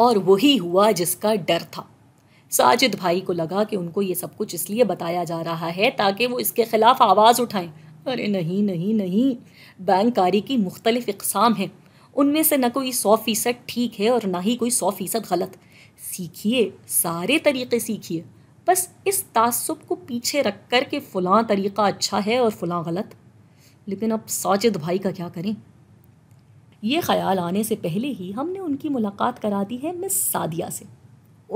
और वही हुआ जिसका डर था। साजिद भाई को लगा कि उनको ये सब कुछ इसलिए बताया जा रहा है ताकि वो इसके ख़िलाफ़ आवाज़ उठाएं। अरे नहीं नहीं नहीं, बैंककारी की मुख्तलिफ़ इक़साम हैं, उनमें से न कोई 100% ठीक है और ना ही कोई 100% गलत। सीखिए, सारे तरीक़े सीखिए, बस इस तासुब को पीछे रख कर के फ़लाँ तरीक़ा अच्छा है और फ़लाँ गलत। लेकिन अब साजिद भाई का क्या करें? ये ख़्याल आने से पहले ही हमने उनकी मुलाकात करा दी है मिस सादिया से।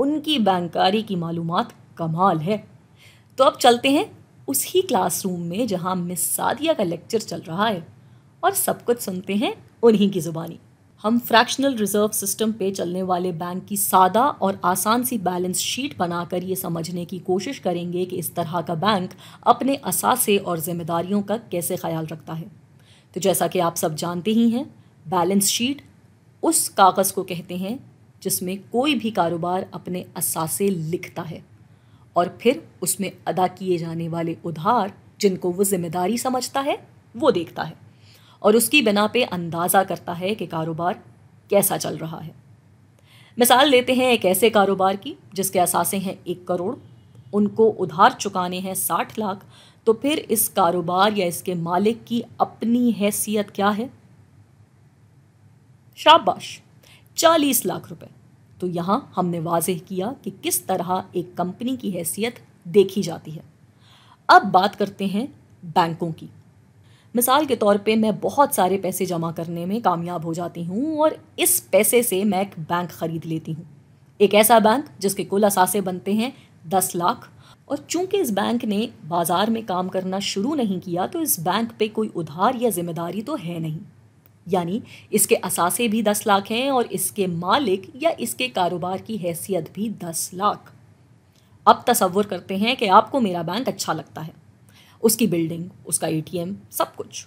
उनकी बैंककारी की मालूमात कमाल है। तो अब चलते हैं उसी क्लासरूम में जहाँ मिस सादिया का लेक्चर चल रहा है और सब कुछ सुनते हैं उन्हीं की ज़ुबानी। हम फ्रैक्शनल रिज़र्व सिस्टम पे चलने वाले बैंक की सादा और आसान सी बैलेंस शीट बनाकर ये समझने की कोशिश करेंगे कि इस तरह का बैंक अपने असासे और ज़िम्मेदारियों का कैसे ख्याल रखता है। तो जैसा कि आप सब जानते ही हैं, बैलेंस शीट उस कागज़ को कहते हैं जिसमें कोई भी कारोबार अपने असासे लिखता है और फिर उसमें अदा किए जाने वाले उधार जिनको वो ज़िम्मेदारी समझता है वो देखता है और उसकी बिना पे अंदाज़ा करता है कि कारोबार कैसा चल रहा है। मिसाल लेते हैं एक ऐसे कारोबार की जिसके असासे हैं 1 करोड़, उनको उधार चुकाने हैं 60 लाख। तो फिर इस कारोबार या इसके मालिक की अपनी हैसियत क्या है? शाबाश, 40 लाख रुपए। तो यहाँ हमने वाज़ेह किया कि किस तरह एक कंपनी की हैसियत देखी जाती है। अब बात करते हैं बैंकों की। मिसाल के तौर पे मैं बहुत सारे पैसे जमा करने में कामयाब हो जाती हूँ और इस पैसे से मैं एक बैंक ख़रीद लेती हूँ, एक ऐसा बैंक जिसके कुल असासे बनते हैं 10 लाख। और चूंकि इस बैंक ने बाज़ार में काम करना शुरू नहीं किया तो इस बैंक पे कोई उधार या ज़िम्मेदारी तो है नहीं, यानी इसके असासे भी 10 लाख हैं और इसके मालिक या इसके कारोबार की हैसियत भी 10 लाख। अब तसव्वुर करते हैं कि आपको मेरा बैंक अच्छा लगता है, उसकी बिल्डिंग, उसका ATM, सब कुछ,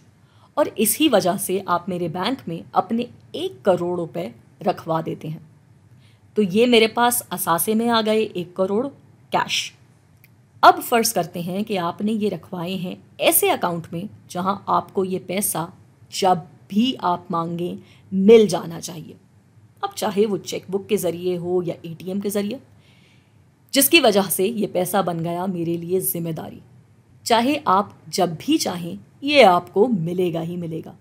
और इसी वजह से आप मेरे बैंक में अपने 1 करोड़ रुपए रखवा देते हैं। तो ये मेरे पास असासे में आ गए 1 करोड़ कैश। अब फ़र्ज़ करते हैं कि आपने ये रखवाए हैं ऐसे अकाउंट में जहाँ आपको ये पैसा जब भी आप मांगें मिल जाना चाहिए, अब चाहे वो चेकबुक के ज़रिए हो या ATM के ज़रिए, जिसकी वजह से ये पैसा बन गया मेरे लिए ज़िम्मेदारी। चाहे आप जब भी चाहें ये आपको मिलेगा ही मिलेगा।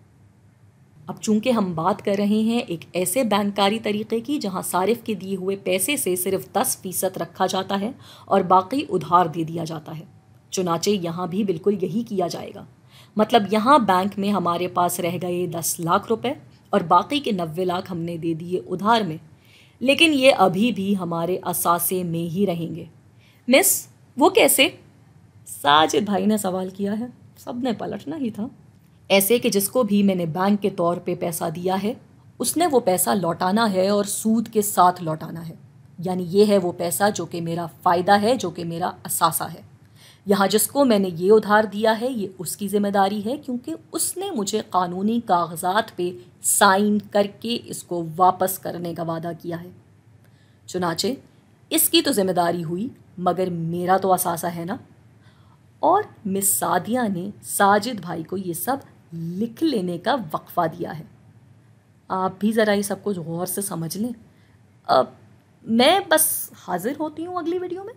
अब चूंकि हम बात कर रहे हैं एक ऐसे बैंकारी तरीक़े की जहां सारिफ़ के दिए हुए पैसे से सिर्फ 10% रखा जाता है और बाकी उधार दे दिया जाता है, चुनाचे यहां भी बिल्कुल यही किया जाएगा। मतलब यहाँ बैंक में हमारे पास रह गए 10 लाख रुपए और बाकी के 90 लाख हमने दे दिए उधार में, लेकिन ये अभी भी हमारे असासे में ही रहेंगे। मिस, वो कैसे? साजिद भाई ने सवाल किया है, सब ने पलटना ही था। ऐसे कि जिसको भी मैंने बैंक के तौर पे पैसा दिया है उसने वो पैसा लौटाना है और सूद के साथ लौटाना है, यानी ये है वो पैसा जो कि मेरा फ़ायदा है, जो कि मेरा असासा है। यहाँ जिसको मैंने ये उधार दिया है ये उसकी ज़िम्मेदारी है क्योंकि उसने मुझे कानूनी कागजात पे साइन करके इसको वापस करने का वादा किया है। चुनाचे इसकी तो ज़िम्मेदारी हुई, मगर मेरा तो असासा है ना। और मिस सादिया ने साजिद भाई को ये सब लिख लेने का वक्फ़ा दिया है। आप भी ज़रा ये सब कुछ गौर से समझ लें। मैं बस हाज़िर होती हूँ अगली वीडियो में।